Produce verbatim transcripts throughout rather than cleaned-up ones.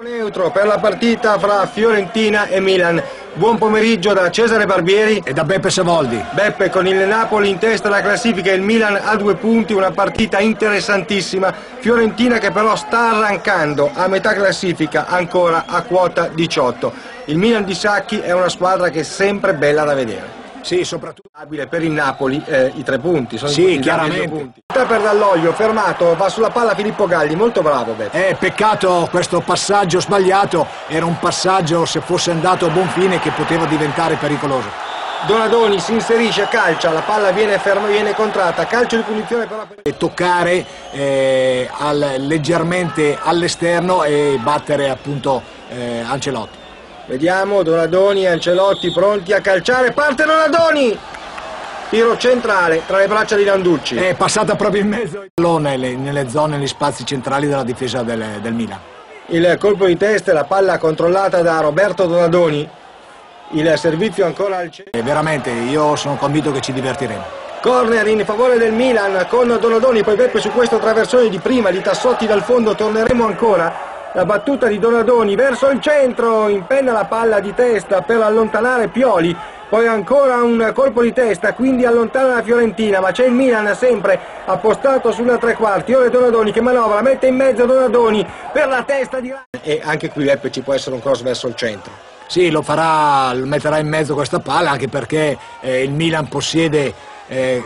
Neutro per la partita fra Fiorentina e Milan. Buon pomeriggio da Cesare Barbieri e da Beppe Savoldi. Beppe, con il Napoli in testa alla classifica e il Milan a due punti, una partita interessantissima. Fiorentina che però sta arrancando a metà classifica, ancora a quota diciotto. Il Milan di Sacchi è una squadra che è sempre bella da vedere. Sì, soprattutto abile per il Napoli, eh, i tre punti sono sì, chiaramente punti. Per Dell'Oglio, fermato, va sulla palla Filippo Galli, molto bravo Beppe. Eh, peccato questo passaggio sbagliato, era un passaggio, se fosse andato a buon fine, che poteva diventare pericoloso. Donadoni si inserisce, calcia, la palla viene ferma, viene contratta, calcio di punizione per la e toccare eh, al, leggermente all'esterno e battere appunto eh, Ancelotti. Vediamo Donadoni e Ancelotti pronti a calciare, parte Donadoni! Tiro centrale tra le braccia di Landucci. È passata proprio in mezzo il pallone nelle zone, negli spazi centrali della difesa del, del Milan. Il colpo di testa e la palla controllata da Roberto Donadoni. Il servizio ancora al centro. E veramente, io sono convinto che ci divertiremo. Corner in favore del Milan con Donadoni, poi Beppe su questo traversone di prima, di Tassotti dal fondo, torneremo ancora. La battuta di Donadoni verso il centro, impenna la palla di testa per allontanare Pioli, poi ancora un colpo di testa, quindi allontana la Fiorentina, ma c'è il Milan sempre appostato sulla tre quarti, ora Donadoni che manovra, mette in mezzo Donadoni per la testa di... E anche qui Beppe ci può essere un cross verso il centro. Sì, lo farà, lo metterà in mezzo questa palla, anche perché eh, il Milan possiede... Eh...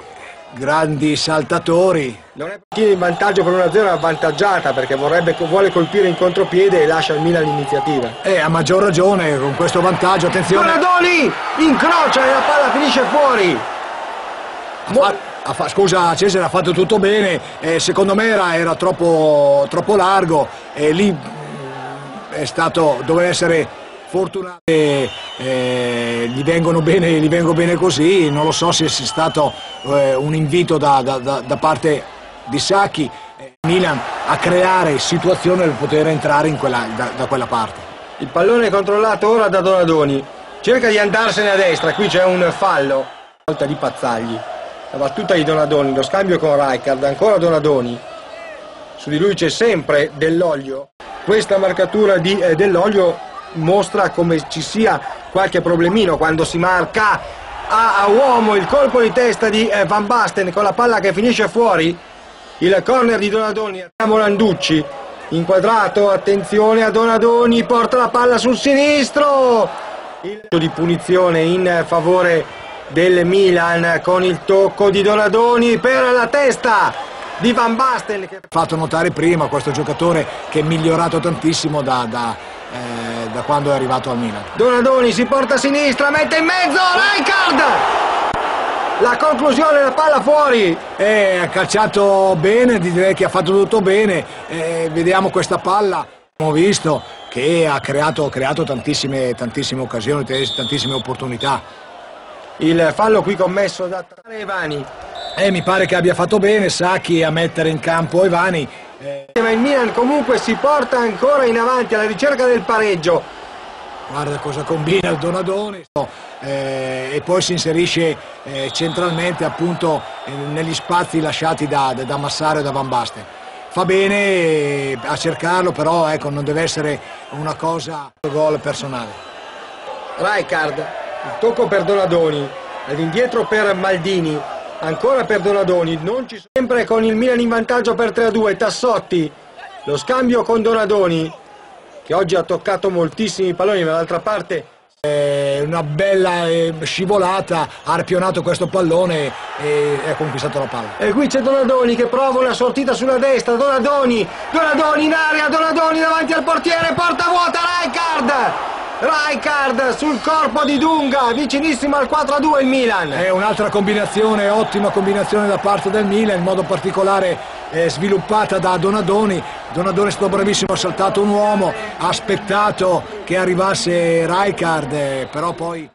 grandi saltatori. Non è partita in vantaggio per una zero avvantaggiata, perché vorrebbe, vuole colpire in contropiede e lascia al Milan l'iniziativa. E eh, a maggior ragione con questo vantaggio, attenzione. Donadoni incrocia e la palla finisce fuori. Ha fa, ha fa, scusa Cesare, ha fatto tutto bene, eh, secondo me era, era troppo, troppo largo e eh, lì è stato, doveva essere fortunato, eh, gli vengono bene, gli vengo bene così, non lo so se sia stato eh, un invito da, da, da parte di Sacchi, eh, Milan a creare situazione per poter entrare in quella, da, da quella parte. Il pallone controllato ora da Donadoni, cerca di andarsene a destra, qui c'è un fallo, volta di Pazzagli, la battuta di Donadoni, lo scambio con Rijkaard, ancora Donadoni, su di lui c'è sempre Dell'Oglio, questa marcatura di eh, Dell'Oglio mostra come ci sia qualche problemino quando si marca a, a uomo. Il colpo di testa di eh, Van Basten con la palla che finisce fuori, il corner di Donadoni. Abbiamo Landucci inquadrato, attenzione a Donadoni, porta la palla sul sinistro, il di punizione in favore del Milan con il tocco di Donadoni per la testa di Van Basten. Che... fatto notare prima questo giocatore che è migliorato tantissimo da... da... Eh, da quando è arrivato al Milan. Donadoni si porta a sinistra, mette in mezzo Rijkaard, la conclusione, la palla fuori. Eh, ha calciato bene, direi che ha fatto tutto bene, eh, vediamo questa palla, abbiamo visto che ha creato, creato tantissime, tantissime occasioni, tantissime opportunità. Il fallo qui commesso da Evani, e eh, mi pare che abbia fatto bene Sacchi a mettere in campo Evani. Ma il Milan comunque si porta ancora in avanti alla ricerca del pareggio. Guarda cosa combina il Donadoni, eh, e poi si inserisce eh, centralmente appunto eh, negli spazi lasciati da, da Massaro e da Van Basten. Fa bene eh, a cercarlo, però ecco, non deve essere una cosa gol personale. Rijkaard, il tocco per Donadoni, all'indietro per Maldini. Ancora per Donadoni, non ci sono, sempre con il Milan in vantaggio per tre a due, Tassotti, lo scambio con Donadoni, che oggi ha toccato moltissimi palloni, ma dall'altra parte è una bella eh, scivolata, ha arpionato questo pallone e, e ha conquistato la palla. E qui c'è Donadoni che prova una sortita sulla destra, Donadoni, Donadoni in area, Donadoni davanti al portiere, porta vuota, Rijkaard! Rijkaard sul corpo di Dunga, vicinissimo al quattro a due il Milan. È un'altra combinazione, ottima combinazione da parte del Milan, in modo particolare eh, sviluppata da Donadoni. Donadoni è stato bravissimo, ha saltato un uomo, ha aspettato che arrivasse Rijkaard, eh, però poi...